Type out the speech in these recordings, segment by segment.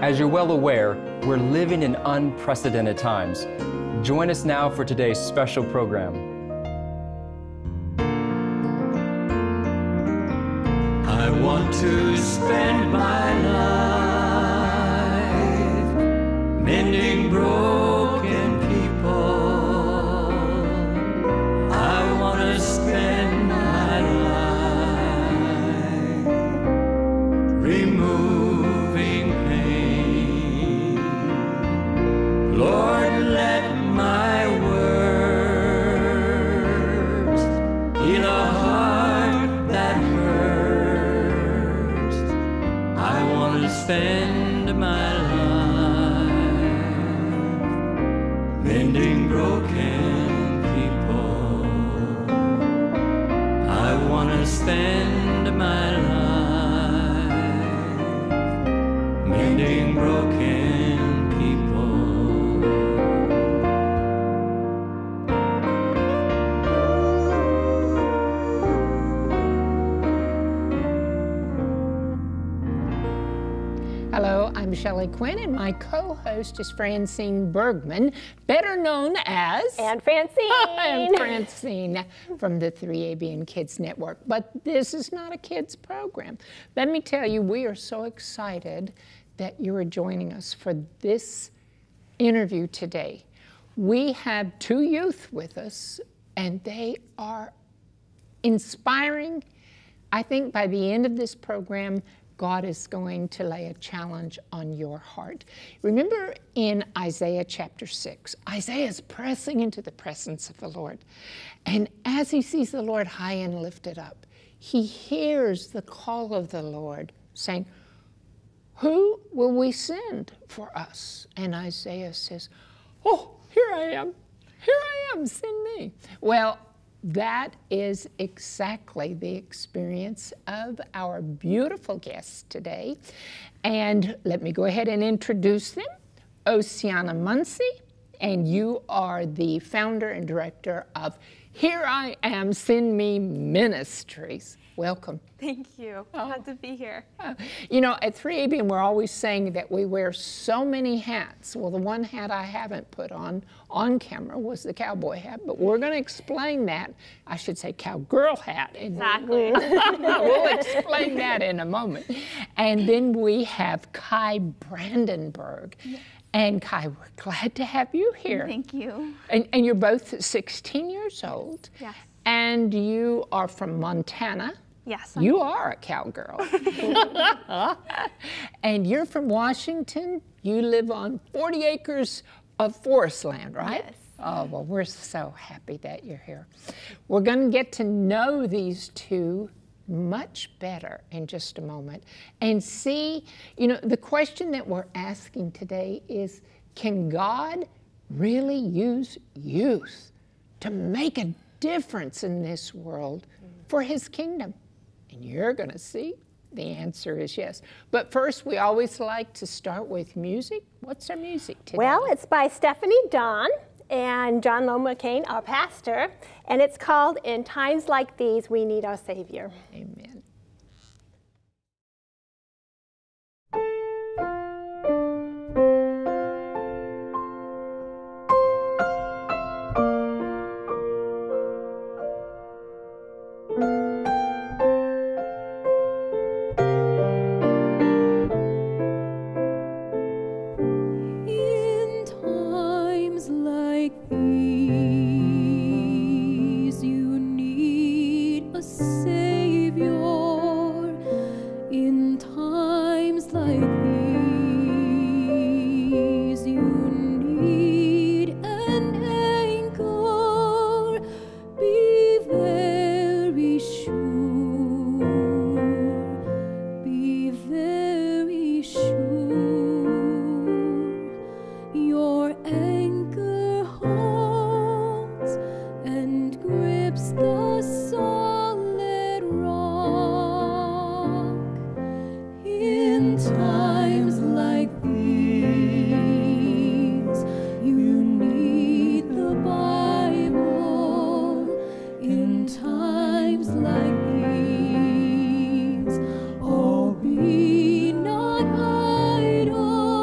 As you're well aware, we're living in unprecedented times. Join us now for today's special program. I want to spend my life mending broken people. I want to spend my life removing pain. Lord, let my words heal a heart that hurts. I want to spend my life mending broken people. I want to spend my life mending broken people. I'm Shelley Quinn, and my co-host is Francine Bergman, better known as... Aunt Francine! And Francine from the 3ABN Kids Network. But this is not a kids program. Let me tell you, we are so excited that you are joining us for this interview today. We have two youth with us, and they are inspiring. I think by the end of this program, God is going to lay a challenge on your heart. Remember in Isaiah chapter 6, Isaiah is pressing into the presence of the Lord. And as he sees the Lord high and lifted up, he hears the call of the Lord saying, "Who will we send for us?" And Isaiah says, "Oh, here I am. Here I am, send me." Well, that is exactly the experience of our beautiful guests today. And let me go ahead and introduce them. Oceana Munsey, and you are the founder and director of Here I Am, Send Me Ministries. Welcome. Thank you. Glad to be here. You know, at 3ABN, we're always saying that we wear so many hats. Well, the one hat I haven't put on camera was the cowboy hat, but we're going to explain that. I should say cowgirl hat. Exactly. We'll explain that in a moment. And then we have Cai Brandenburg. Yeah. And Cai, we're glad to have you here. Thank you. And you're both 16 years old. Yes. And you are from Montana. Yes. You are a cowgirl. And you're from Washington. You live on 40 acres of forest land, right? Yes. Oh, well, we're so happy that you're here. We're going to get to know these two much better in just a moment and see, you know, the question that we're asking today is, can God really use youth to make a difference in this world for his kingdom? And you're going to see the answer is yes. But first, we always like to start with music. What's our music today? Well, it's by Stephanie Dawn and John Loma Cain, our pastor, and it's called "In Times Like These, We Need Our Savior." Amen. Be not idle.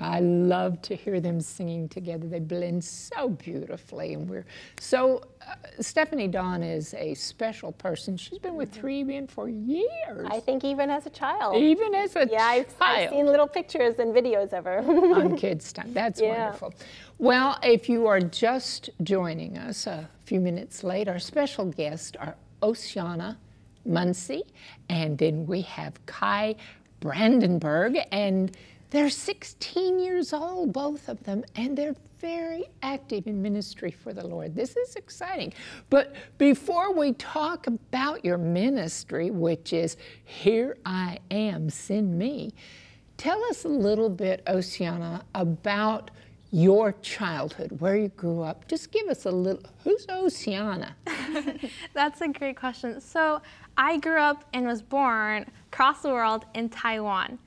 I love to hear them singing together. They blend so beautifully. And we're so, Stephanie Dawn is a special person. She's been with 3ABN for years. I think even as a child. Even as a child. Yeah, I've seen little pictures and videos of her. On Kids Time. That's wonderful. Well, if you are just joining us a few minutes late, our special guests are Oceana Munsey, and then we have Cai Brandenburg, and they're 16 years old, both of them, and they're very active in ministry for the Lord. This is exciting. But before we talk about your ministry, which is Here I Am, Send Me, tell us a little bit, Oceana, about your childhood, where you grew up. Just give us a little, who's Oceana? That's a great question. So I grew up and was born across the world in Taiwan.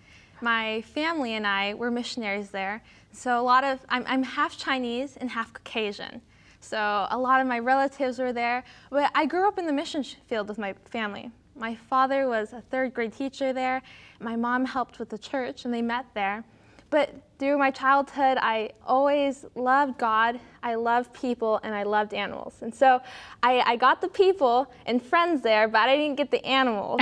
My family and I were missionaries there, so a lot of, I'm half Chinese and half Caucasian, so a lot of my relatives were there, but I grew up in the mission field with my family. My father was a third grade teacher there, my mom helped with the church, and they met there. But through my childhood, I always loved God, I loved people, and I loved animals. And so I got the people and friends there, but I didn't get the animals.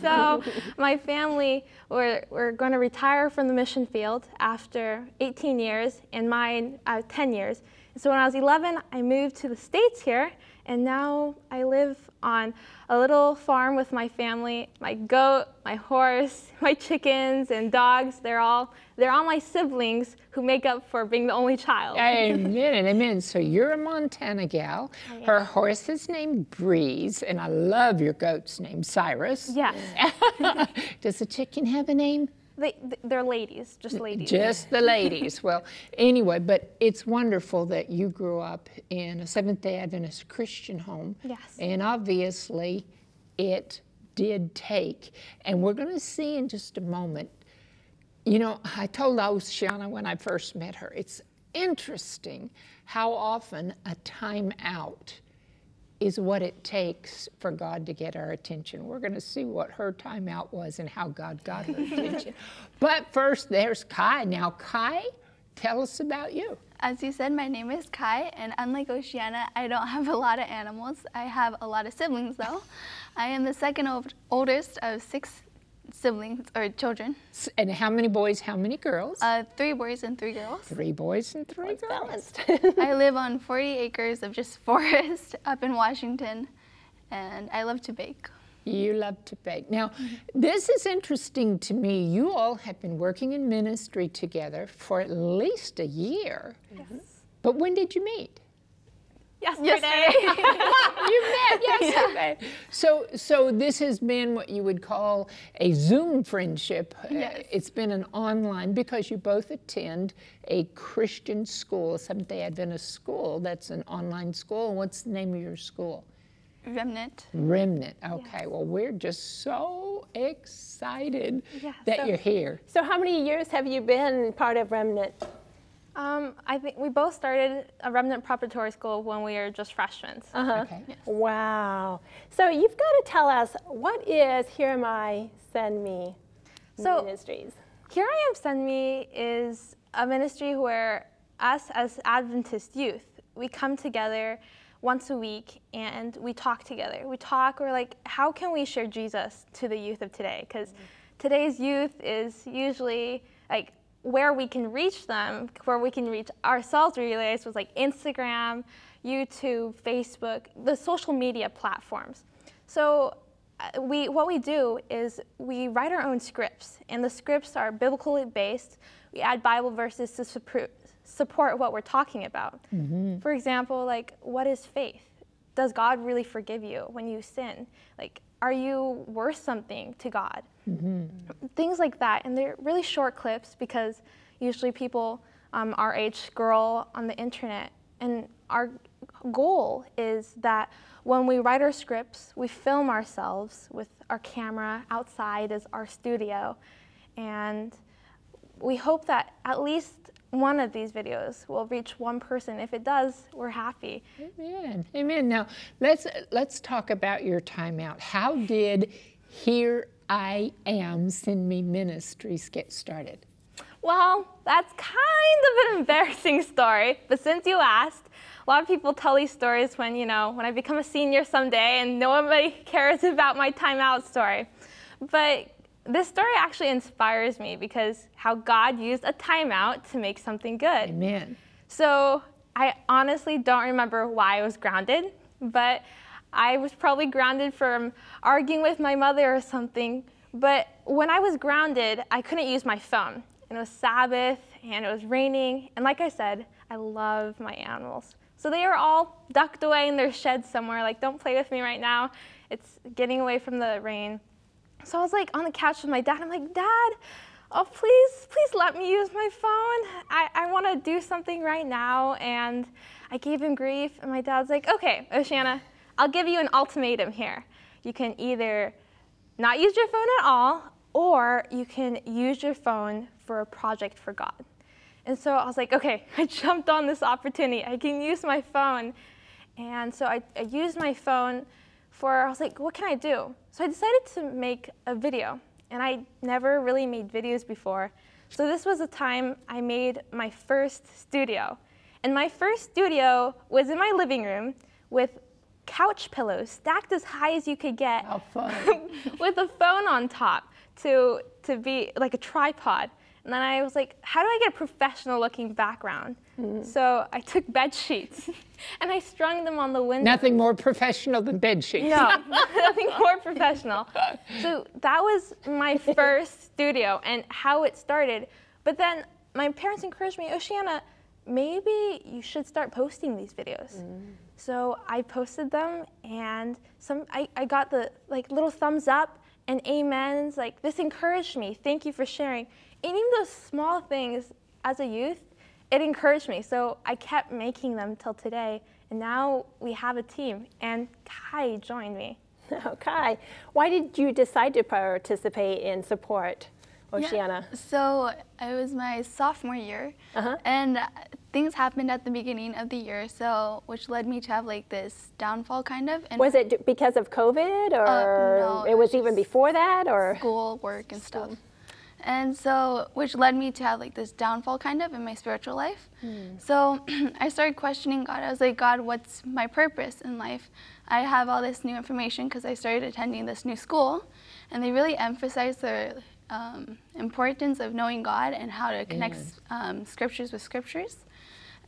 So my family were going to retire from the mission field after 18 years and mine 10 years. And so when I was 11, I moved to the States here, and now I live on a little farm with my family. My goat, my horse, my chickens and dogs, they're all my siblings who make up for being the only child. Amen and amen. So you're a Montana gal. Her horse is named Breeze, and I love your goat's name, Cyrus. Yes. Does the chicken have a name? They're ladies, just ladies. Just the ladies. Well, anyway, but it's wonderful that you grew up in a Seventh-day Adventist Christian home. Yes. And obviously, it did take. And we're going to see in just a moment. You know, I told Oceana when I first met her, it's interesting how often a time out is what it takes for God to get our attention. We're going to see what her timeout was and how God got her attention. But first, there's Cai. Now, Cai, tell us about you. As you said, my name is Cai, and unlike Oceana, I don't have a lot of animals. I have a lot of siblings, though. I am the second oldest of 6 siblings, or children. And how many boys, how many girls? 3 boys and 3 girls. 3 boys and 3 girls. Balanced. I live on 40 acres of just forest up in Washington, and I love to bake. You love to bake. Now, this is interesting to me. You all have been working in ministry together for at least a year. Yes. But when did you meet? Yesterday. You met yesterday. Yeah. So this has been what you would call a Zoom friendship. Yes. It's been an online, because you both attend a Christian school, a Seventh-day Adventist school. That's an online school. What's the name of your school? Remnant. Remnant, okay. Yes. Well, we're just so excited that you're here. So how many years have you been part of Remnant? I think we both started a Remnant preparatory school when we were just freshmen. Okay. Yes. Wow. So you've got to tell us, what is Here Am I, Send Me Ministries? Here I Am, Send Me is a ministry where us as Adventist youth, we come together once a week and we talk together. We talk, we're like, how can we share Jesus to the youth of today? Because today's youth is usually like where we can reach them, where we can reach ourselves, we realized was like Instagram, YouTube, Facebook, the social media platforms. So what we do is we write our own scripts, and the scripts are biblically based. We add Bible verses to support what we're talking about. Mm-hmm. For example, like, what is faith? Does God really forgive you when you sin? Like, are you worth something to God? Mm-hmm. Things like that, and they're really short clips because usually people our age scroll on the internet, and our goal is that when we write our scripts, we film ourselves with our camera outside as our studio, and we hope that at least one of these videos will reach one person. If it does, we're happy. Amen. Amen. Now, let's talk about your timeout. How did Here I Am, Send Me Ministries get started? Well, that's kind of an embarrassing story, but since you asked, a lot of people tell these stories when, you know, when I become a senior someday and nobody cares about my timeout story. But this story actually inspires me because how God used a timeout to make something good. Amen. So I honestly don't remember why I was grounded, but I was probably grounded from arguing with my mother or something. But when I was grounded, I couldn't use my phone. And it was Sabbath, and it was raining. And like I said, I love my animals. So they are all ducked away in their shed somewhere, like, don't play with me right now. It's getting away from the rain. So I was like on the couch with my dad. I'm like, Dad, oh, please let me use my phone. I want to do something right now. And I gave him grief. And my dad's like, OK, Oceana, I'll give you an ultimatum here. You can either not use your phone at all, or you can use your phone for a project for God. And so I was like, OK, I jumped on this opportunity. I can use my phone. And so I used my phone. I was like, what can I do? So I decided to make a video, and I never really made videos before. So this was the time I made my first studio. And my first studio was in my living room with couch pillows stacked as high as you could get. How fun. With a phone on top to be like a tripod. And then I was like, how do I get a professional looking background? So I took bed sheets and I strung them on the window. Nothing more professional than bed sheets. No, nothing more professional. So that was my first studio and how it started. But then my parents encouraged me, Oceana, maybe you should start posting these videos. So I posted them, and I got the little thumbs up and amens, like, this encouraged me. Thank you for sharing. And even those small things as a youth, it encouraged me, so I kept making them till today, and now we have a team, and Cai joined me. Oh, Cai, why did you decide to participate in support Oceana? Yeah, so it was my sophomore year, and things happened at the beginning of the year, so which led me to have like this downfall kind of. And was it because of COVID, or no, it was even before that, or school, work, and stuff? And so, which led me to have like this downfall kind of in my spiritual life. So I started questioning God. I was like, God, what's my purpose in life? I have all this new information because I started attending this new school, and they really emphasized the importance of knowing God and how to connect scriptures with scriptures.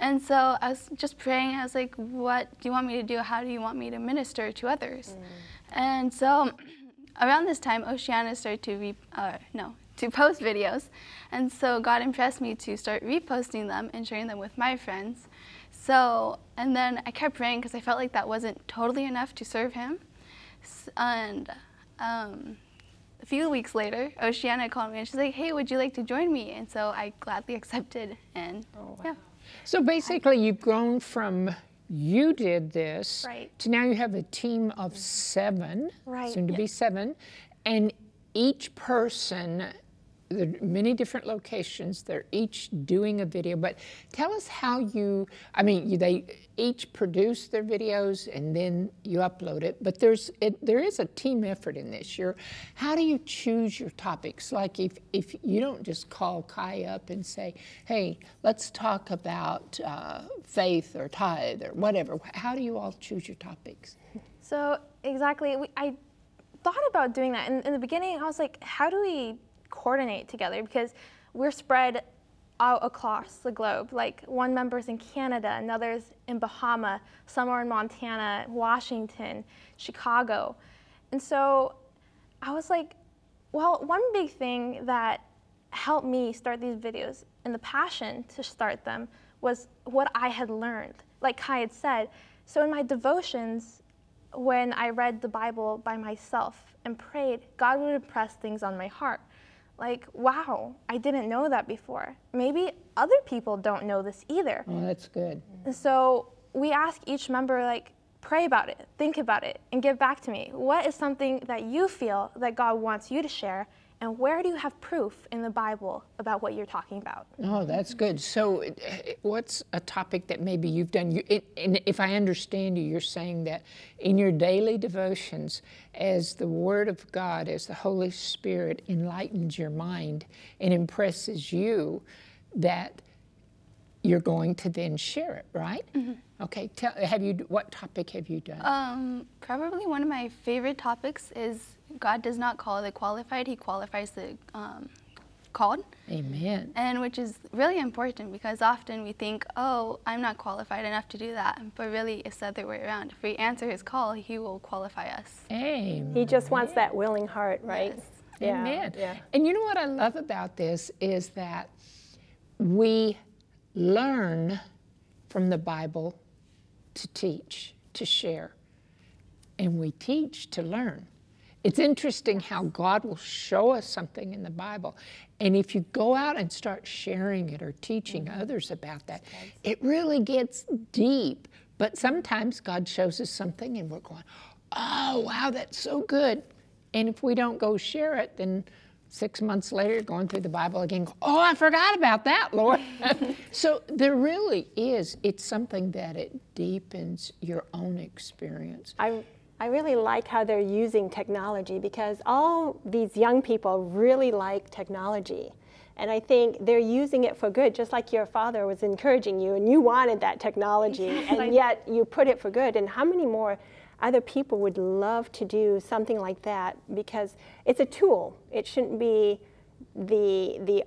And so I was just praying. I was like, what do you want me to do? How do you want me to minister to others? And so around this time, Oceana started to post videos, and so God impressed me to start reposting them and sharing them with my friends. So, and then I kept praying because I felt like that wasn't totally enough to serve Him. And a few weeks later, Oceana called me and she's like, "Hey, would you like to join me?" And so I gladly accepted. And yeah. So basically, you've grown from you did this to now you have a team of 7, soon to be 7, and each person. There are many different locations. They're each doing a video, but tell us how you, I mean, they each produce their videos and then you upload it, but there is a team effort in this. How do you choose your topics? Like if you don't just call Cai up and say, hey, let's talk about faith or tithe or whatever. How do you all choose your topics? So exactly, I thought about doing that. In the beginning, I was like, how do we coordinate together, because we're spread out across the globe. Like one member's in Canada, another's in Bahama, some are in Montana, Washington, Chicago. And so I was like, well, one big thing that helped me start these videos and the passion to start them was what I had learned, like Cai had said. So in my devotions, when I read the Bible by myself and prayed, God would impress things on my heart. Like, wow, I didn't know that before. Maybe other people don't know this either. Oh, that's good. And so we ask each member, like, pray about it, think about it, and give back to me. What is something that you feel that God wants you to share, and where do you have proof in the Bible about what you're talking about? Oh, that's good. So what's a topic that maybe you've done? And if I understand you, you're saying that in your daily devotions, as the Word of God, as the Holy Spirit enlightens your mind and impresses you, that you're going to then share it, right? Okay, what topic have you done? Probably one of my favorite topics is God does not call the qualified, He qualifies the called. Amen. And which is really important because often we think, oh, I'm not qualified enough to do that. But really, it's the other way around. If we answer His call, He will qualify us. Amen. He just wants that willing heart, right? Yes. Yeah. Amen. Yeah. And you know what I love about this is that we learn from the Bible to teach, to share, and we teach to learn. It's interesting how God will show us something in the Bible, and if you go out and start sharing it or teaching others about that, it really gets deep. But sometimes God shows us something and we're going, oh, wow, that's so good. And if we don't go share it, then 6 months later, going through the Bible again, oh, I forgot about that, Lord. So there really is, it's something that it deepens your own experience. I really like how they're using technology because all these young people really like technology. And I think they're using it for good, just like your father was encouraging you, and you wanted that technology, and yet you put it for good. And how many more other people would love to do something like that? Because it's a tool. It shouldn't be the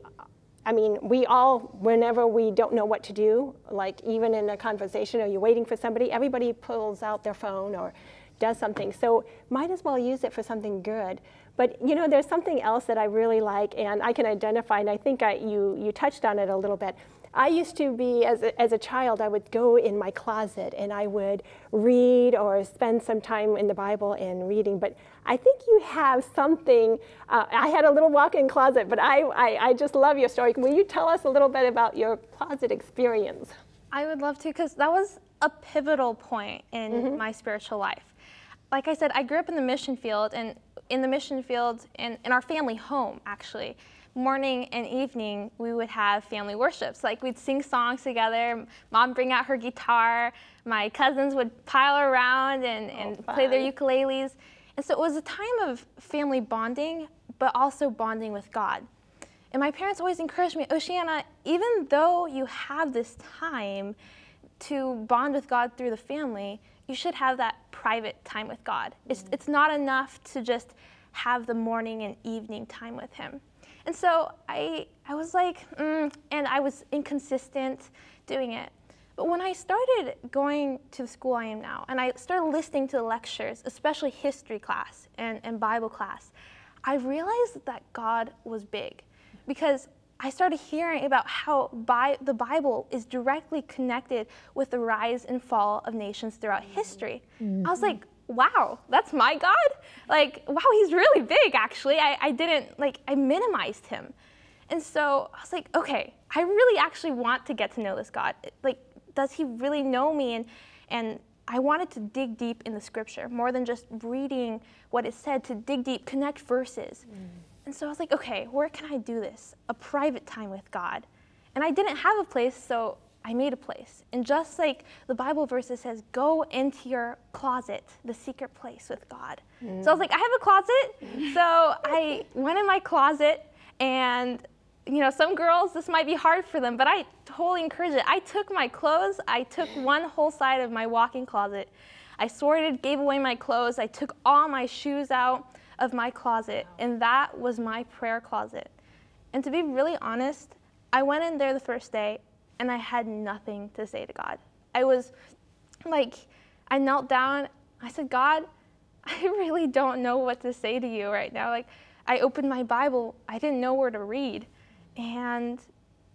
I mean, we all, whenever we don't know what to do, like even in a conversation or you're waiting for somebody, everybody pulls out their phone or does something, so might as well use it for something good. But you know, there's something else that I really like, and I can identify, and I think you touched on it a little bit. I used to be, as a child, I would go in my closet and I would read or spend some time in the Bible and reading. But I think you have something. I had a little walk-in closet, but I just love your story. Will you tell us a little bit about your closet experience? I would love to, because that was a pivotal point in my spiritual life. Like I said, I grew up in the mission field, and in our family home, actually. morning and evening we would have family worships. Like we'd sing songs together, mom bring out her guitar, my cousins would pile around and play their ukuleles. And so it was a time of family bonding, but also bonding with God. And my parents always encouraged me, Oceana, even though you have this time to bond with God through the family, you should have that private time with God. It's not enough to just have the morning and evening time with him. And so I was like, and I was inconsistent doing it. But when I started going to the school I am now, and I started listening to the lectures, especially history class and Bible class, I realized that God was big, because I started hearing about how the Bible is directly connected with the rise and fall of nations throughout history. I was like, wow, that's my God? Like, wow, he's really big, actually. I minimized him. And so I was like, okay, I really actually want to get to know this God. Like, does he really know me? And I wanted to dig deep in the scripture, more than just reading what it said, to dig deep, connect verses. And so I was like, okay, where can I do this? A private time with God. And I didn't have a place, so I made a place. And just like the Bible verse that says, go into your closet, the secret place with God. So I was like, I have a closet. So I went in my closet, and you know, some girls, this might be hard for them, but I totally encourage it. I took my clothes, I took one whole side of my walk-in closet. I sorted, gave away my clothes, I took all my shoes out of my closet, and that was my prayer closet. And to be really honest, I went in there the first day and I had nothing to say to God. I was like, I knelt down, I said, God, I really don't know what to say to you right now. Like, I opened my Bible, I didn't know where to read. And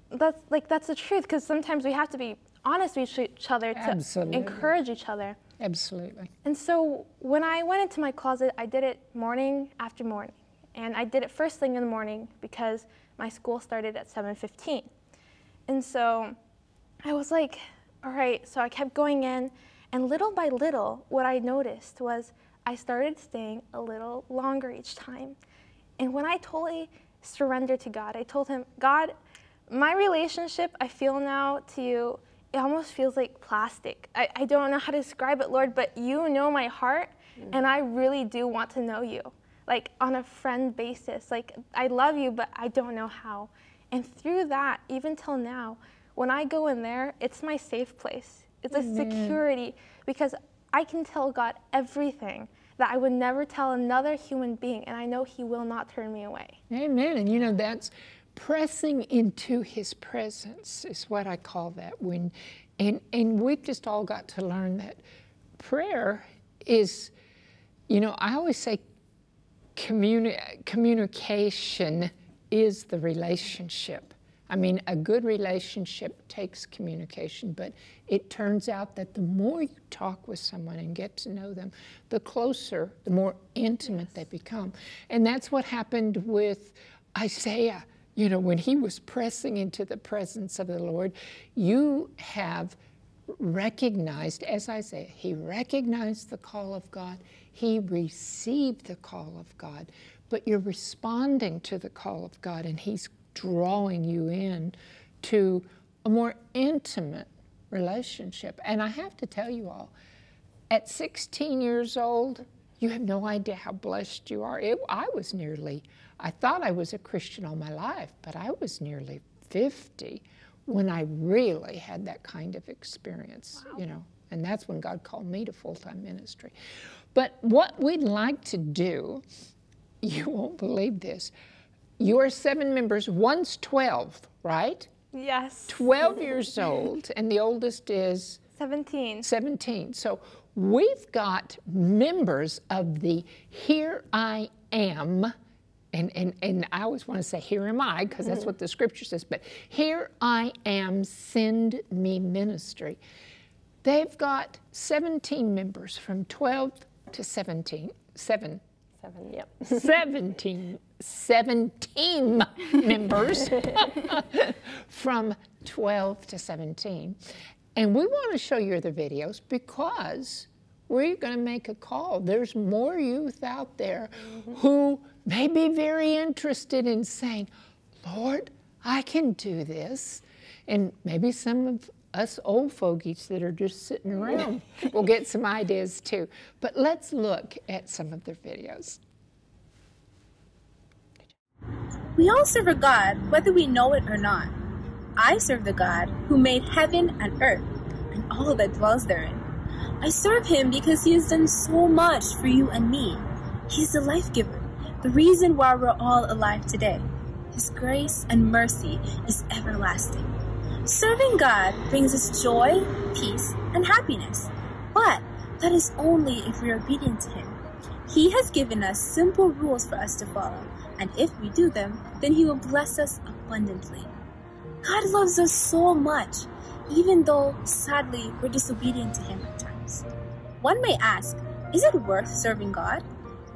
that's the truth, because sometimes we have to be honest with each other to encourage each other. Absolutely. And so when I went into my closet, I did it morning after morning. And I did it first thing in the morning because my school started at 7:15. And so I was like, all right, so I kept going in. And little by little, what I noticed was I started staying a little longer each time. And when I totally surrendered to God, I told him, God, my relationship I feel now to you, it almost feels like plastic. I don't know how to describe it, Lord, but you know my heart, and I really do want to know you, like on a friend basis. Like, I love you, but I don't know how. And through that, even till now, when I go in there, it's my safe place. It's a security, because I can tell God everything that I would never tell another human being, and I know he will not turn me away. Amen. And you know, that's pressing into his presence is what I call that. And we've just all got to learn that prayer is, you know, I always say communication is the relationship. I mean, a good relationship takes communication, but it turns out that the more you talk with someone and get to know them, the closer, the more intimate they become. And that's what happened with Isaiah. You know, when he was pressing into the presence of the Lord, you have recognized, as Isaiah, he recognized the call of God. He received the call of God, but you're responding to the call of God, and he's drawing you in to a more intimate relationship. And I have to tell you all, at 16 years old, you have no idea how blessed you are. I was nearly, I thought I was a Christian all my life, but I was nearly 50 when I really had that kind of experience, you know, and that's when God called me to full-time ministry. But what we'd like to do, you won't believe this, you are 7 members, one's 12, right? Yes. 12 years old, and the oldest is? 17. 17. So we've got members of the Here I Am, and I always want to say, here am I, because that's what the scripture says, but Here I Am, Send Me Ministry. They've got 17 members from 12 to 17, 7. 7, yep. 17 members from 12 to 17. And we want to show you other videos because we're going to make a call. There's more youth out there who may be very interested in saying, Lord, I can do this. And maybe some of us old fogies that are just sitting around will get some ideas too. But let's look at some of their videos. We all serve a God, whether we know it or not. I serve the God who made heaven and earth and all that dwells therein. I serve him because he has done so much for you and me. He's the life giver, the reason why we're all alive today. His grace and mercy is everlasting. Serving God brings us joy, peace, and happiness, but that is only if we are obedient to him. He has given us simple rules for us to follow, and if we do them, then he will bless us abundantly. God loves us so much, even though, sadly, we're disobedient to him at times. One may ask, is it worth serving God?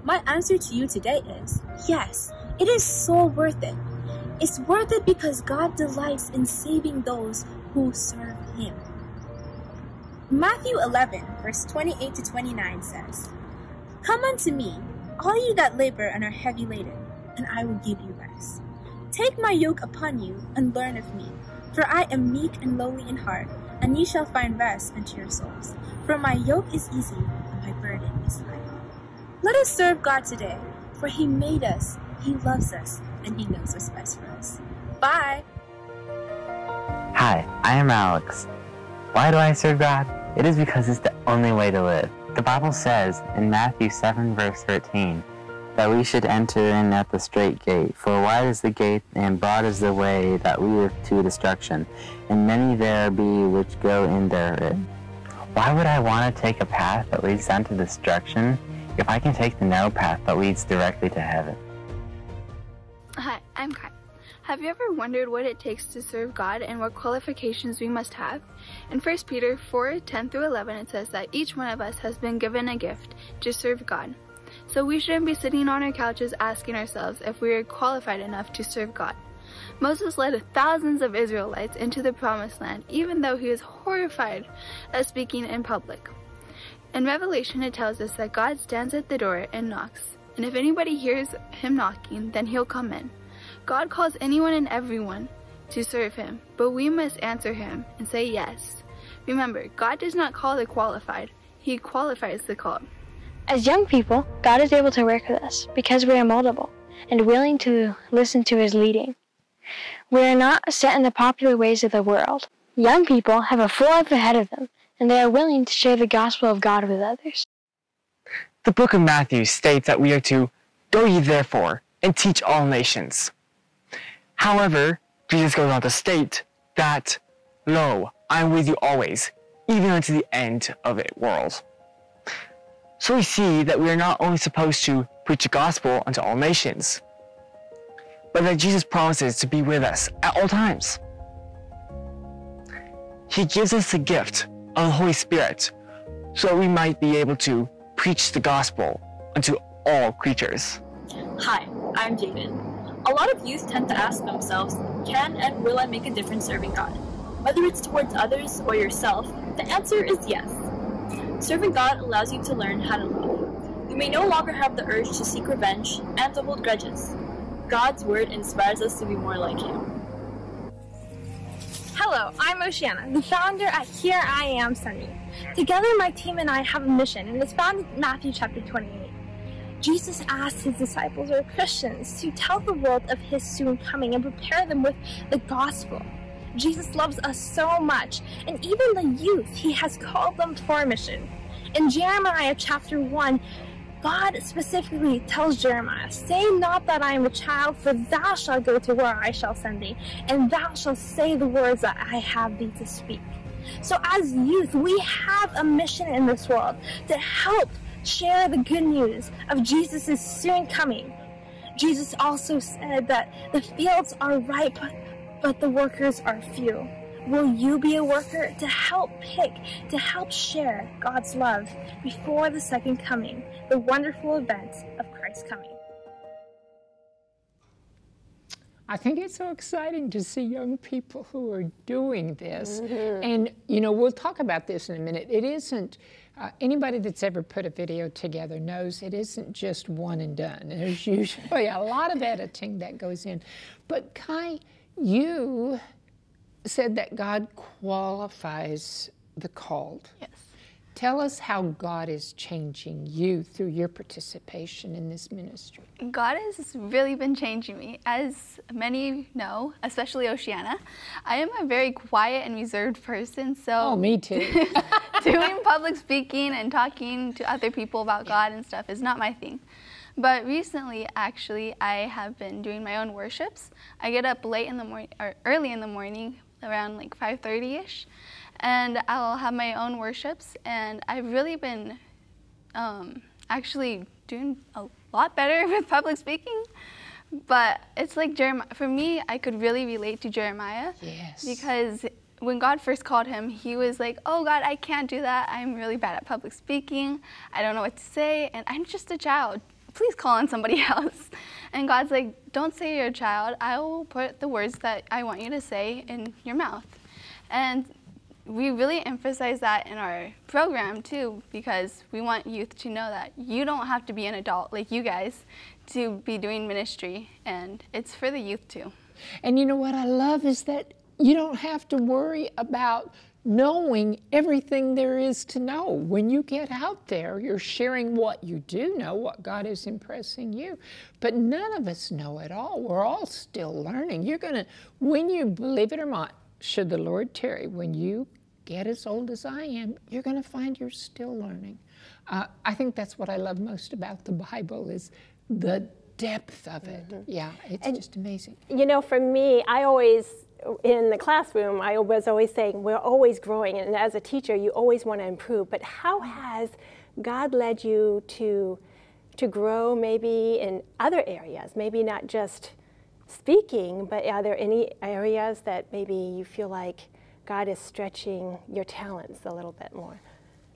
My answer to you today is, yes, it is so worth it. It's worth it because God delights in saving those who serve him. Matthew 11, verse 28 to 29 says, "Come unto me, all ye that labor and are heavy laden, and I will give you rest. Take my yoke upon you, and learn of me, for I am meek and lowly in heart, and ye shall find rest unto your souls. For my yoke is easy, and my burden is light." Let us serve God today, for he made us, he loves us, and he knows what's best for us. Bye! Hi, I am Alex. Why do I serve God? It is because it's the only way to live. The Bible says in Matthew 7 verse 13 that we should enter in at the straight gate, for wide is the gate and broad is the way that leadeth to destruction, and many there be which go in therein. Why would I want to take a path that leads unto destruction if I can take the narrow path that leads directly to heaven? Hi, I'm Cai. Have you ever wondered what it takes to serve God and what qualifications we must have? In 1 Peter 4, 10 through 11, it says that each one of us has been given a gift to serve God. So we shouldn't be sitting on our couches asking ourselves if we are qualified enough to serve God. Moses led thousands of Israelites into the Promised Land, even though he was horrified at speaking in public. In Revelation, it tells us that God stands at the door and knocks. And if anybody hears him knocking, then he'll come in. God calls anyone and everyone to serve him, but we must answer him and say yes. Remember, God does not call the qualified, he qualifies the called. As young people, God is able to work with us because we are moldable and willing to listen to his leading. We are not set in the popular ways of the world. Young people have a full life ahead of them, and they are willing to share the gospel of God with others. The book of Matthew states that we are to go ye therefore and teach all nations. However, Jesus goes on to state that, "Lo, I am with you always, even unto the end of the world." So we see that we are not only supposed to preach the gospel unto all nations, but that Jesus promises to be with us at all times. He gives us the gift of the Holy Spirit so that we might be able to preach the gospel unto all creatures. Hi, I'm Jaden. A lot of youth tend to ask themselves, can and will I make a difference serving God? Whether it's towards others or yourself, the answer is yes. Serving God allows you to learn how to love. You may no longer have the urge to seek revenge and to hold grudges. God's word inspires us to be more like him. Hello, I'm Oceana, the founder at Here I Am, Send Me. Together, my team and I have a mission, and it's found in Matthew chapter 28. Jesus asked his disciples, or Christians, to tell the world of his soon coming and prepare them with the gospel. Jesus loves us so much, and even the youth, he has called them for a mission. In Jeremiah chapter 1, God specifically tells Jeremiah, "Say not that I am a child, for thou shalt go to where I shall send thee, and thou shalt say the words that I have thee to speak." So as youth, we have a mission in this world to help share the good news of Jesus' soon coming. Jesus also said that the fields are ripe, but the workers are few. Will you be a worker to help pick, to help share God's love before the second coming, the wonderful event of Christ's coming? I think it's so exciting to see young people who are doing this. Mm-hmm. And, you know, we'll talk about this in a minute. It isn't, anybody that's ever put a video together knows it isn't just one and done. There's usually a lot of editing that goes in. But Cai, you said that God qualifies the called. Yes. Tell us how God is changing you through your participation in this ministry. God has really been changing me. As many know, especially Oceana, I am a very quiet and reserved person. So oh, me too. Doing public speaking and talking to other people about God and stuff is not my thing. But recently, actually, I have been doing my own worships. I get up late in the morning, or early in the morning, around like 5:30-ish. And I'll have my own worships, and I've really been actually doing a lot better with public speaking. But it's like Jeremiah, for me, I could really relate to Jeremiah. Yes. Because when God first called him, he was like, oh God, I can't do that. I'm really bad at public speaking. I don't know what to say, and I'm just a child. Please call on somebody else. And God's like, don't say you're a child. I will put the words that I want you to say in your mouth. And we really emphasize that in our program too, because we want youth to know that you don't have to be an adult like you guys to be doing ministry, and it's for the youth too. And you know what I love is that you don't have to worry about knowing everything there is to know. When you get out there, you're sharing what you do know, what God is impressing you. But none of us know it all. We're all still learning. You're gonna, when you believe it or not, should the Lord tarry, when you get as old as I am, you're going to find you're still learning. I think that's what I love most about the Bible is the depth of it. Mm-hmm. Yeah, it's just amazing. You know, for me, I always, in the classroom, I was always saying, we're always growing. And as a teacher, you always want to improve. But how has God led you to grow maybe in other areas, maybe not just speaking, but are there any areas that maybe you feel like God is stretching your talents a little bit more?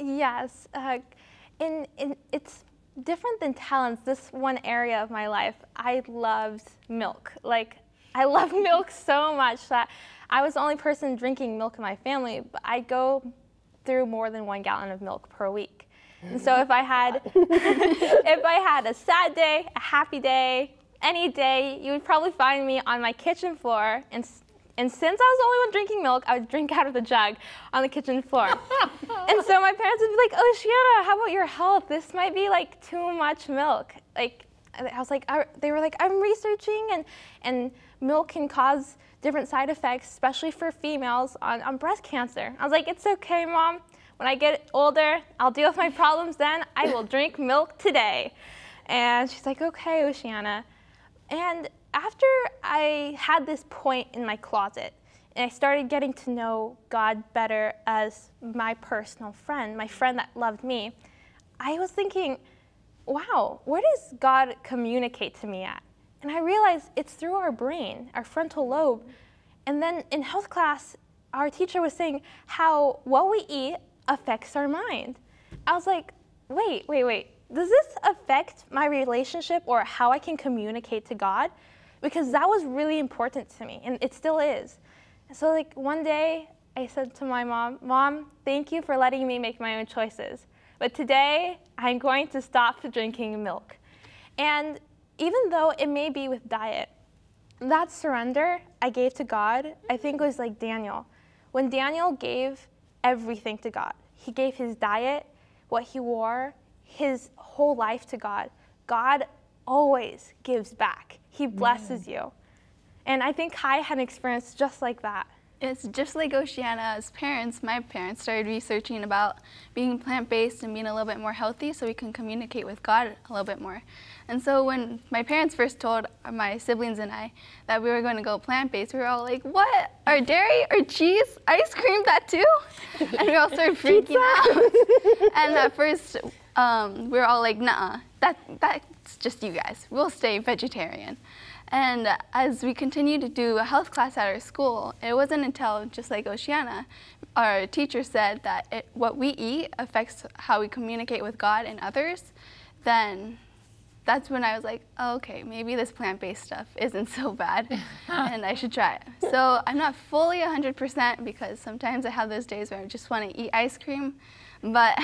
Yes, it's different than talents. This one area of my life, I loved milk. Like, I love milk so much that I was the only person drinking milk in my family, but I go through more than 1 gallon of milk per week. And so if I had, if I had a sad day, a happy day, any day, you would probably find me on my kitchen floor, and since I was the only one drinking milk, I would drink out of the jug on the kitchen floor. And so my parents would be like, Oceana, how about your health? This might be like too much milk. Like, I was like, they were like, I'm researching, and milk can cause different side effects, especially for females on breast cancer. I was like, it's okay, Mom. When I get older, I'll deal with my problems then. I will drink milk today. And she's like, okay, Oceana. And after I had this point in my closet, and I started getting to know God better as my personal friend, my friend that loved me, I was thinking, wow, where does God communicate to me at? And I realized it's through our brain, our frontal lobe. And then in health class, our teacher was saying how what we eat affects our mind. I was like, wait. Does this affect my relationship or how I can communicate to God? Because that was really important to me, and it still is. So like one day I said to my mom, Mom, thank you for letting me make my own choices. But today I'm going to stop drinking milk. And even though it may be with diet, that surrender I gave to God, I think it was like Daniel. When Daniel gave everything to God, he gave his diet, what he wore, his whole life to God, God always gives back. He blesses you. And I think Cai had an experience just like that. It's just like Oceana's parents. My parents started researching about being plant-based and being a little bit more healthy so we can communicate with God a little bit more. And so when my parents first told my siblings and I that we were going to go plant-based, we were all like, what? Or dairy? Or cheese? Ice cream? That too? And we all started freaking out. And at first, we were all like, nah, that's just you guys. We'll stay vegetarian. And as we continued to do a health class at our school, it wasn't until, just like Oceana, our teacher said that what we eat affects how we communicate with God and others, then that's when I was like, oh, okay, maybe this plant-based stuff isn't so bad and I should try it. So I'm not fully 100% because sometimes I have those days where I just want to eat ice cream, but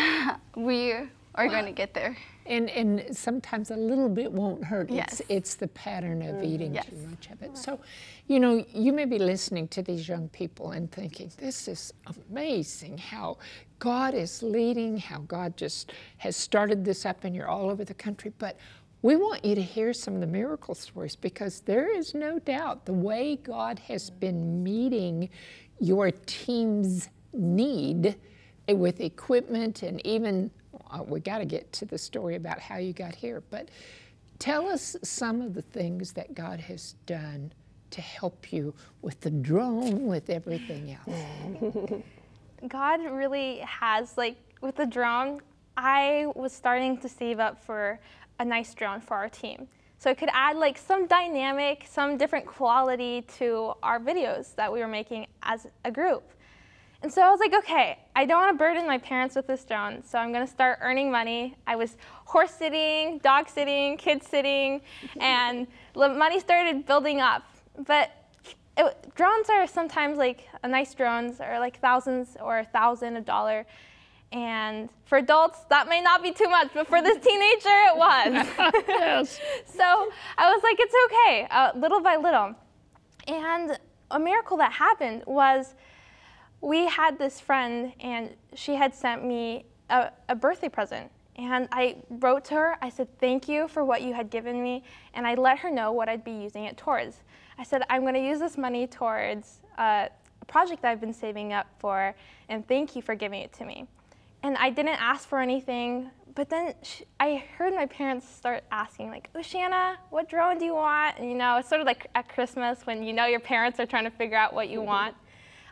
we are going to get there. And sometimes a little bit won't hurt. Yes. It's the pattern of eating yes. too much of it. So, you know, you may be listening to these young people and thinking, this is amazing how God is leading, how God just has started this up and you're all over the country. But we want you to hear some of the miracle stories because there is no doubt the way God has been meeting your team's need with equipment and even we got to get to the story about how you got here, but tell us some of the things that God has done to help you with the drone, with everything else. God really has, like with the drone, I was starting to save up for a nice drone for our team. So it could add like some dynamic, some different quality to our videos that we were making as a group. And so I was like, okay, I don't want to burden my parents with this drone, so I'm going to start earning money. I was horse sitting, dog sitting, kid sitting, and money started building up. But drones are sometimes like nice drones are like thousands or $1,000. And for adults, that may not be too much, but for this teenager, it was. Yes. So I was like, it's okay, little by little. And a miracle that happened was, we had this friend, and she had sent me a birthday present. And I wrote to her, I said, thank you for what you had given me. And I let her know what I'd be using it towards. I said, I'm going to use this money towards a project that I've been saving up for, and thank you for giving it to me. And I didn't ask for anything, but then I heard my parents start asking, like, Oceana, what drone do you want? And you know, it's sort of like at Christmas when you know your parents are trying to figure out what you want.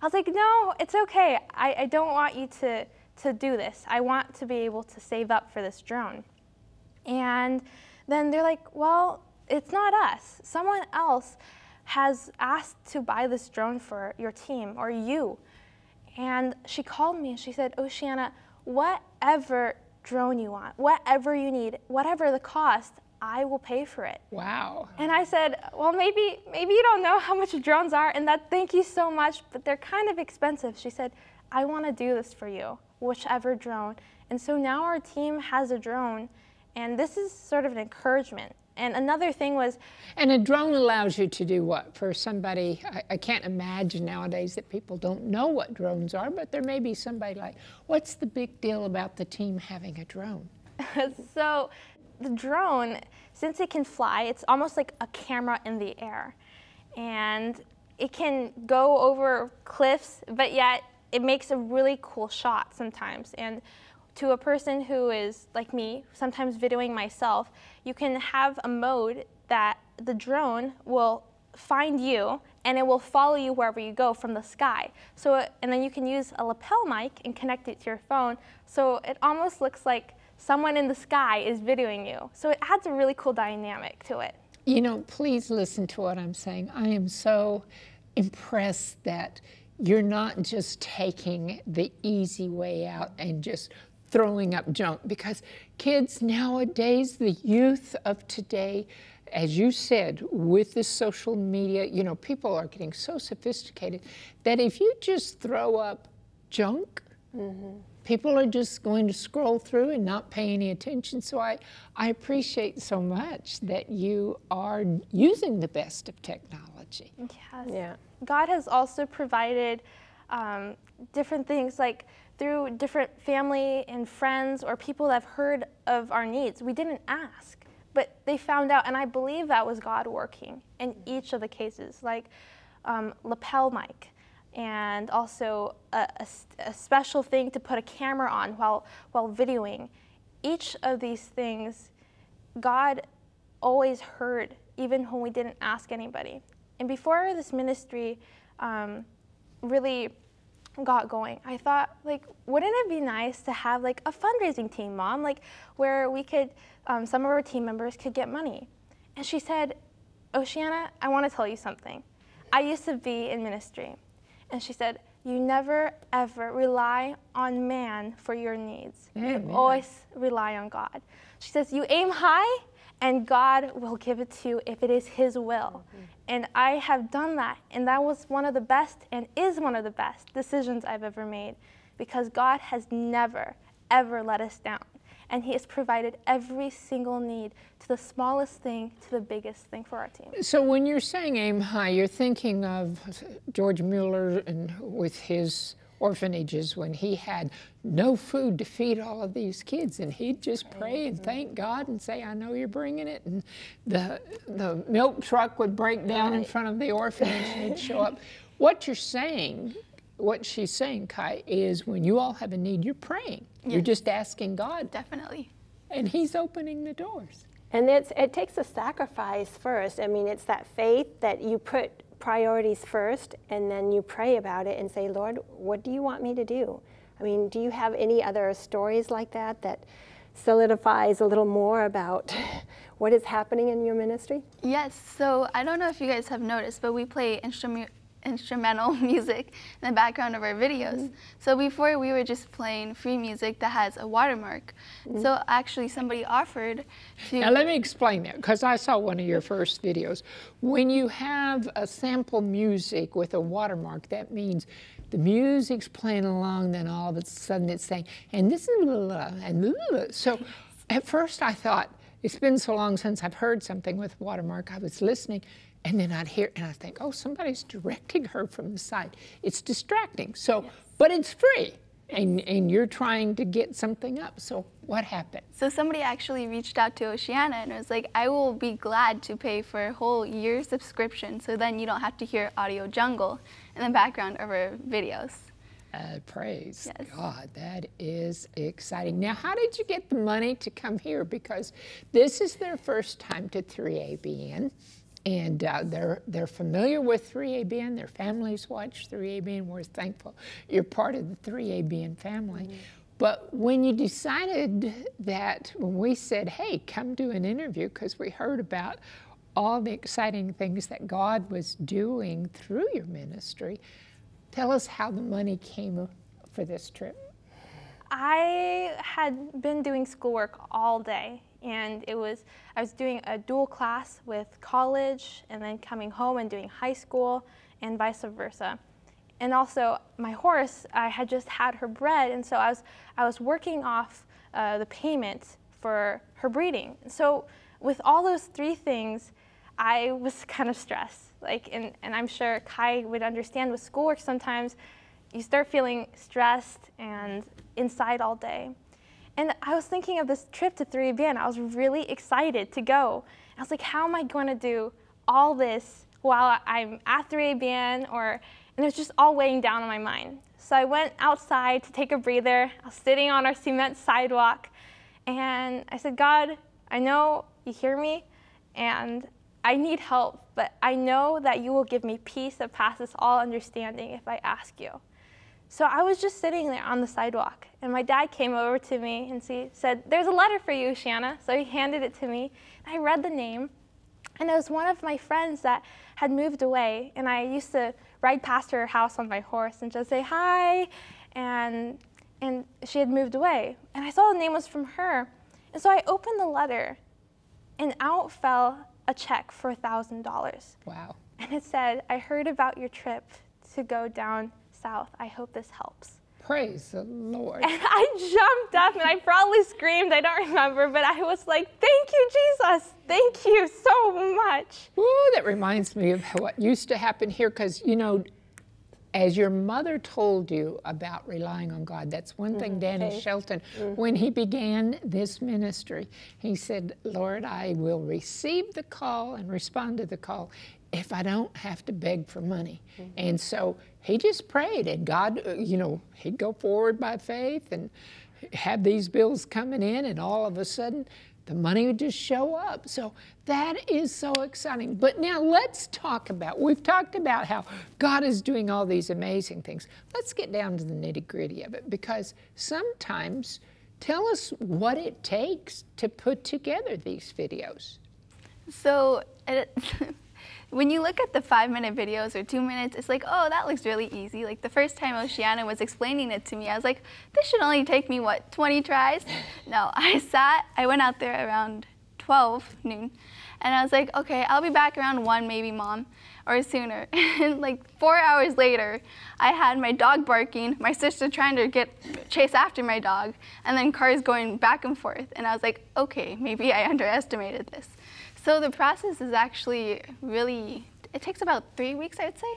I was like, no, it's okay. I don't want you to do this. I want to be able to save up for this drone. And then they're like, well, it's not us. Someone else has asked to buy this drone for your team or you. And she called me and she said, Oceana, whatever drone you want, whatever you need, whatever the cost, I will pay for it. Wow. And I said, well, maybe you don't know how much drones are, and that thank you so much, but they're kind of expensive. She said, I want to do this for you, whichever drone. And so now our team has a drone, and this is sort of an encouragement. And another thing was... And a drone allows you to do what? For somebody, I can't imagine nowadays that people don't know what drones are, but there may be somebody like, what's the big deal about the team having a drone? So... the drone, since it can fly, it's almost like a camera in the air. And it can go over cliffs, but yet it makes a really cool shot sometimes. And to a person who is like me, sometimes videoing myself, you can have a mode that the drone will find you and it will follow you wherever you go from the sky. So, and then you can use a lapel mic and connect it to your phone. So it almost looks like someone in the sky is videoing you. So it adds a really cool dynamic to it. You know, please listen to what I'm saying. I am so impressed that you're not just taking the easy way out and just throwing up junk, because kids nowadays, the youth of today, as you said, with the social media, you know, people are getting so sophisticated that if you just throw up junk, people are just going to scroll through and not pay any attention. So I appreciate so much that you are using the best of technology. Yes. Yeah. God has also provided different things, like through different family and friends or people that have heard of our needs. We didn't ask, but they found out. And I believe that was God working in each of the cases, like lapel mic, and also a special thing to put a camera on while videoing. Each of these things, God always heard, even when we didn't ask anybody. And before this ministry really got going, I thought, like, wouldn't it be nice to have like a fundraising team, Mom, like where we could, some of our team members could get money. And she said, Oceana, I want to tell you something. I used to be in ministry. And she said, you never, ever rely on man for your needs. Amen. You always rely on God. She says, you aim high and God will give it to you if it is His will. Mm-hmm. And I have done that, and that was one of the best and is one of the best decisions I've ever made, because God has never, ever let us down. And He has provided every single need, to the smallest thing to the biggest thing, for our team. So when you're saying aim high, you're thinking of George Mueller and with his orphanages when he had no food to feed all of these kids, and he'd just pray and thank God and say, I know you're bringing it. And the milk truck would break down in front of the orphanage and it'd show up. What you're saying, what she's saying, Cai, is when you all have a need, you're praying. Yes. You're just asking God. Definitely. And He's opening the doors. And it takes a sacrifice first. I mean, it's that faith that you put priorities first, and then you pray about it and say, Lord, what do you want me to do? I mean, do you have any other stories like that that solidifies a little more about what is happening in your ministry? Yes. So I don't know if you guys have noticed, but we play instrumental music in the background of our videos. Mm-hmm. So before, we were just playing free music that has a watermark. Mm-hmm. So actually somebody offered to... Now let me explain that, because I saw one of your first videos. When you have a sample music with a watermark, that means the music's playing along, then all of a sudden it's saying, and this is blah, and blah. So at first I thought, it's been so long since I've heard something with watermark, I was listening, and then I'd hear, and I'd think, oh, somebody's directing her from the side. It's distracting, so, yes. But it's free, and you're trying to get something up, so what happened? So somebody actually reached out to Oceana and was like, I will be glad to pay for a whole year's subscription, so then you don't have to hear Audio Jungle in the background of our videos. Praise God, that is exciting. Now, how did you get the money to come here? Because this is their first time to 3ABN. And they're familiar with 3ABN, their families watch 3ABN, we're thankful you're part of the 3ABN family. Mm-hmm. But when you decided that, when we said, hey, come do an interview, because we heard about all the exciting things that God was doing through your ministry, tell us how the money came for this trip. I had been doing schoolwork all day. And I was doing a dual class with college and then coming home and doing high school and vice versa. And also my horse, I had just had her bred, and so I was working off the payment for her breeding. So with all those three things, I was kind of stressed. Like, and I'm sure Cai would understand, with schoolwork sometimes you start feeling stressed and inside all day. And I was thinking of this trip to 3ABN. I was really excited to go. I was like, how am I going to do all this while I'm at 3ABN? And it was just all weighing down on my mind. So I went outside to take a breather. I was sitting on our cement sidewalk. And I said, God, I know you hear me, and I need help. But I know that you will give me peace that passes all understanding if I ask you. So I was just sitting there on the sidewalk, and my dad came over to me and said, there's a letter for you, Shanna. So he handed it to me, and I read the name, and it was one of my friends that had moved away, and I used to ride past her house on my horse and just say, hi, and she had moved away. And I saw the name was from her, and so I opened the letter, and out fell a check for $1,000. Wow. And it said, I heard about your trip to go down south. I hope this helps. Praise the Lord. And I jumped up and I probably screamed, I don't remember, but I was like, thank you, Jesus. Thank you so much. Ooh, that reminds me of what used to happen here, because, you know, as your mother told you about relying on God, that's one thing Danny Shelton, when he began this ministry, he said, Lord, I will receive the call and respond to the call if I don't have to beg for money. Mm-hmm. And so he just prayed, and God, you know, he'd go forward by faith and have these bills coming in, and all of a sudden the money would just show up. So that is so exciting. But now let's talk about, we've talked about how God is doing all these amazing things. Let's get down to the nitty-gritty of it, because sometimes, tell us what it takes to put together these videos. So, when you look at the 5-minute videos or 2 minutes, it's like, oh, that looks really easy. Like the first time Oceana was explaining it to me, I was like, this should only take me, what, 20 tries? No, I went out there around 12 noon. And I was like, okay, I'll be back around 1 maybe, Mom, or sooner. And like 4 hours later, I had my dog barking, my sister trying to chase after my dog, and then cars going back and forth. And I was like, okay, maybe I underestimated this. So the process is actually really, it takes about 3 weeks, I'd say,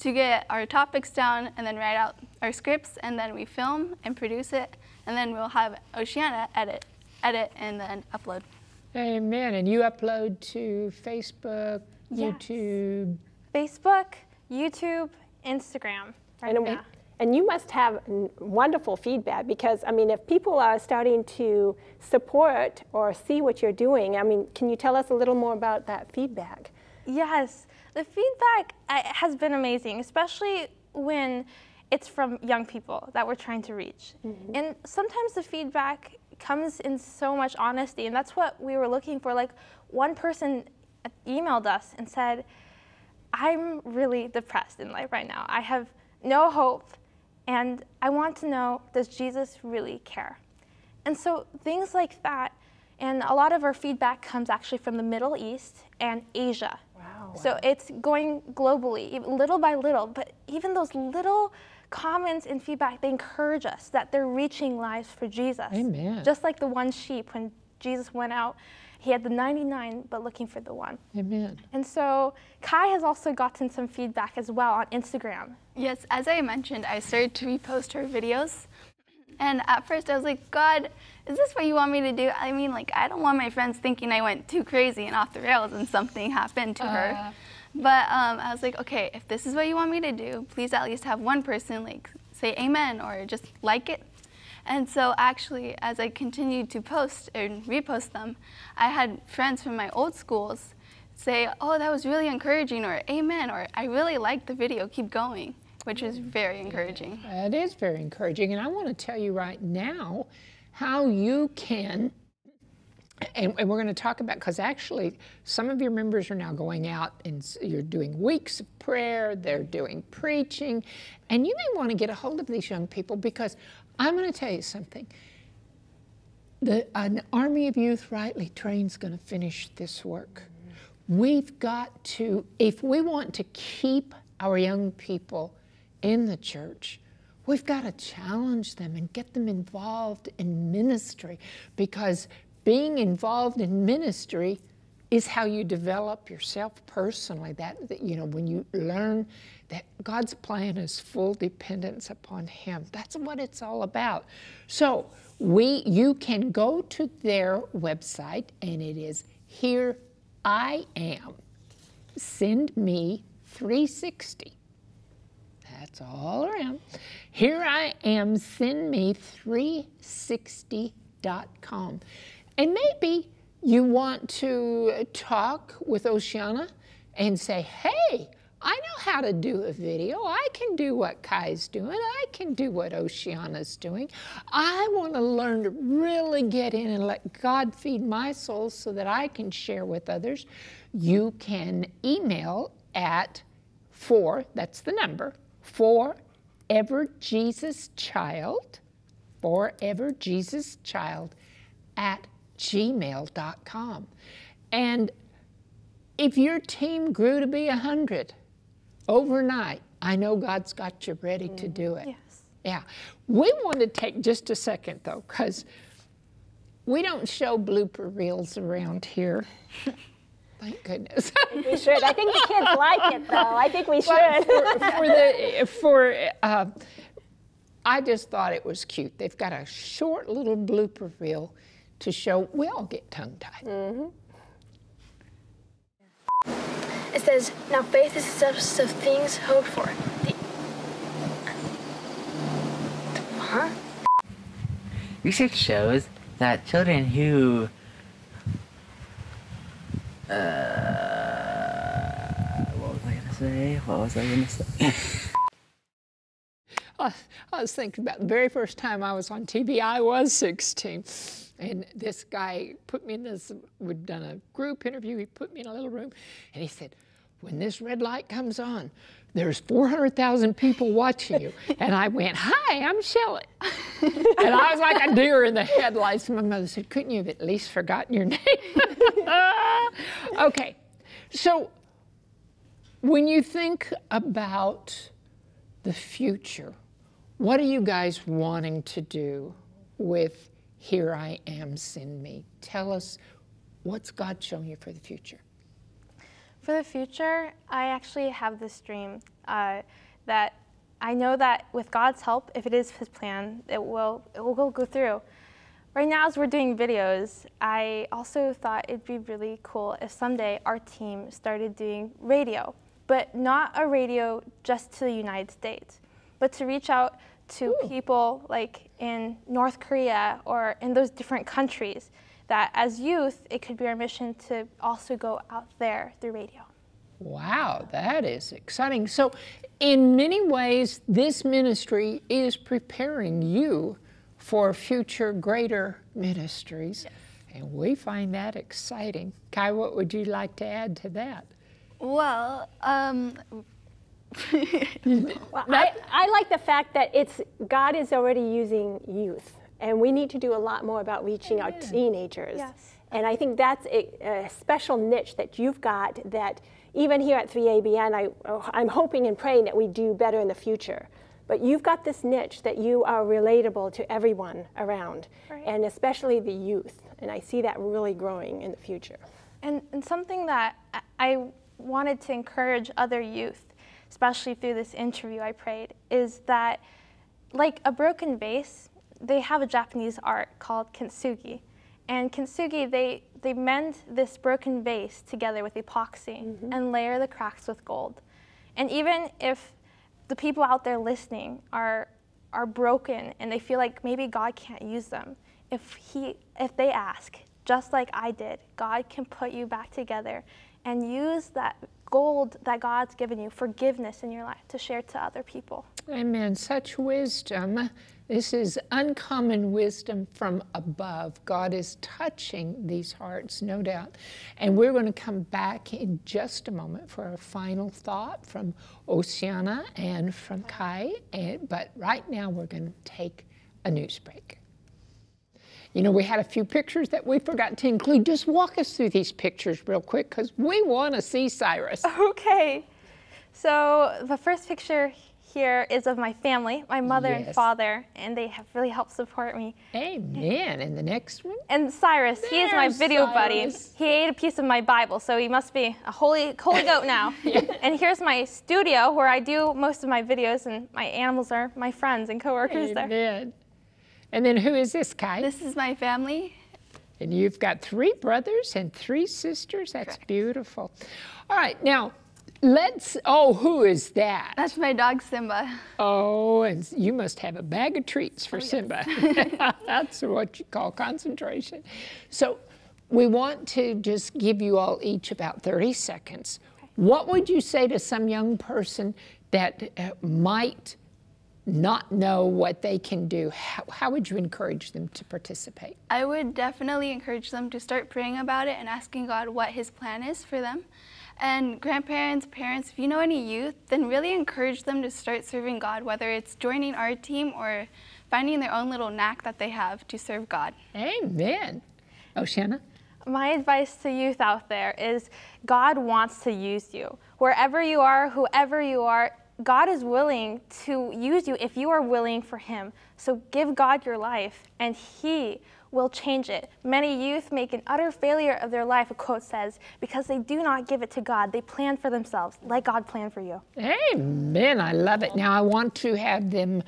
to get our topics down and then write out our scripts, and then we film and produce it, and then we'll have Oceana edit, and then upload. Amen. And you upload to Facebook, yes. YouTube? Facebook, YouTube, Instagram. Right now. And you must have wonderful feedback, because, I mean, if people are starting to support or see what you're doing, I mean, can you tell us a little more about that feedback? Yes. The feedback has been amazing, especially when it's from young people that we're trying to reach. Mm-hmm. And sometimes the feedback comes in so much honesty, and that's what we were looking for. Like, one person emailed us and said, I'm really depressed in life right now. I have no hope, and I want to know, does Jesus really care? And so things like that, and a lot of our feedback comes actually from the Middle East and Asia. Wow. So it's going globally, little by little, but even those little comments and feedback, they encourage us that they're reaching lives for Jesus. Amen. Just like the one sheep, when Jesus went out, he had the 99, but looking for the one. Amen. And so Cai has also gotten some feedback as well on Instagram. Yes, as I mentioned, I started to repost her videos. And at first I was like, God, is this what you want me to do? I mean, like, I don't want my friends thinking I went too crazy and off the rails and something happened to her. But I was like, okay, if this is what you want me to do, please at least have one person like say amen or just like it. And so actually, as I continued to post and repost them, I had friends from my old schools say, oh, that was really encouraging, or amen, or I really liked the video, keep going, which is very encouraging. It is very encouraging. And I want to tell you right now how you can, and we're going to talk about, because actually some of your members are now going out and you're doing weeks of prayer, they're doing preaching, and you may want to get a hold of these young people, because I'm going to tell you something. An army of youth rightly trained is going to finish this work. We've got to, if we want to keep our young people in the church, we've got to challenge them and get them involved in ministry, because being involved in ministry is how you develop yourself personally. That you know, when you learn that God's plan is full dependence upon Him, that's what it's all about. So you can go to their website, and it is Here I Am. Send Me 360. That's all around. Here I Am. Send Me 360.com. And maybe you want to talk with Oceana and say, hey, I know how to do a video. I can do what Cai's doing. I can do what Oceana's doing. I want to learn to really get in and let God feed my soul so that I can share with others. You can email at 4, that's the number, foreverjesuschild at gmail.com. And if your team grew to be 100 overnight, I know God's got you ready to do it. Yes. Yeah. We want to take just a second, though, because we don't show blooper reels around here. Thank goodness. We should. I think the kids like it, though. I think we should. Well, I just thought it was cute. They've got a short little blooper reel to show we all get tongue-tied. Mm-hmm. It says, now faith is the substance of things hoped for. Research shows that children who What was I gonna say? I was thinking about the very first time I was on TV, I was 16. And this guy put me in this, we'd done a group interview, he put me in a little room, and he said, when this red light comes on, there's 400,000 people watching you. And I went, hi, I'm Shelley. And I was like a deer in the headlights. And my mother said, couldn't you have at least forgotten your name? Okay, so when you think about the future, what are you guys wanting to do with Here I Am, Send Me? Tell us, what's God showing you for the future? For the future, I actually have this dream that I know that with God's help, if it is His plan, it will go through. Right now, as we're doing videos, I also thought it'd be really cool if someday our team started doing radio, but not a radio just to the United States, but to reach out to people like in North Korea or in those different countries, that as youth, it could be our mission to also go out there through radio. Wow, that is exciting. So in many ways, this ministry is preparing you for future greater ministries. Yes. And we find that exciting. Cai, what would you like to add to that? Well, I like the fact that God is already using youth. And we need to do a lot more about reaching our teenagers. Yes. And I think that's a special niche that you've got that even here at 3ABN, I'm hoping and praying that we do better in the future. But you've got this niche that you are relatable to everyone around, right, and especially the youth. And I see that really growing in the future. And something that I wanted to encourage other youth, especially through this interview I prayed, is that like a broken vase, they have a Japanese art called kintsugi. And kintsugi, they mend this broken vase together with epoxy and layer the cracks with gold. And even if the people out there listening are broken and they feel like maybe God can't use them, if they ask, just like I did, God can put you back together and use that gold that God's given you, forgiveness in your life, to share to other people. Amen. Such wisdom. This is uncommon wisdom from above. God is touching these hearts, no doubt. And we're going to come back in just a moment for a final thought from Oceana and from Cai. But right now, we're going to take a news break. You know, we had a few pictures that we forgot to include. Just walk us through these pictures real quick, because we want to see Cyrus. Okay. So the first picture here is of my family, my mother and father, and they have really helped support me. Amen. And the next one? And Cyrus, he is my video buddy. He ate a piece of my Bible, so he must be a holy goat now. And here's my studio where I do most of my videos, and my animals are my friends and coworkers there. And then who is this, Cai? This is my family. And you've got 3 brothers and 3 sisters. That's correct. Beautiful. All right, now, who is that? That's my dog, Simba. Oh, and you must have a bag of treats for Simba. Yes. That's what you call concentration. So we want to just give you all each about 30 seconds. Okay. What would you say to some young person that might not know what they can do? How would you encourage them to participate? I would definitely encourage them to start praying about it and asking God what His plan is for them. And grandparents, parents, if you know any youth, then really encourage them to start serving God, whether it's joining our team or finding their own little knack that they have to serve God. Amen. Oceana? My advice to youth out there is God wants to use you. Wherever you are, whoever you are, God is willing to use you if you are willing for Him. So give God your life, and He will change it. Many youth make an utter failure of their life, a quote says, because they do not give it to God. They plan for themselves, like God planned for you. Amen. I love it. Now I want to have them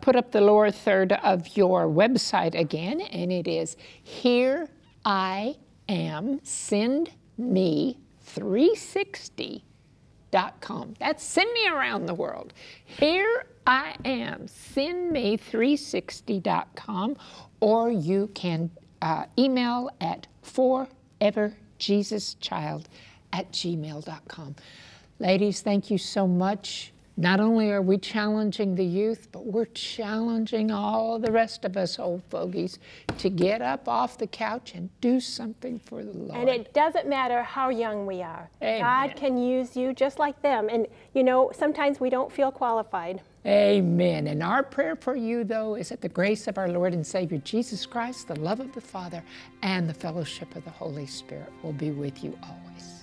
put up the lower third of your website again, and it is Here I Am, Send Me 360. That's send me around the world. Here I Am, Send Me 360.com, or you can email at foreverjesuschild@gmail.com. Ladies, thank you so much Not only are we challenging the youth, but we're challenging all the rest of us old fogies to get up off the couch and do something for the Lord. And it doesn't matter how young we are. Amen. God can use you just like them. And, you know, sometimes we don't feel qualified. Amen. And our prayer for you, though, is that the grace of our Lord and Savior Jesus Christ, the love of the Father, and the fellowship of the Holy Spirit will be with you always.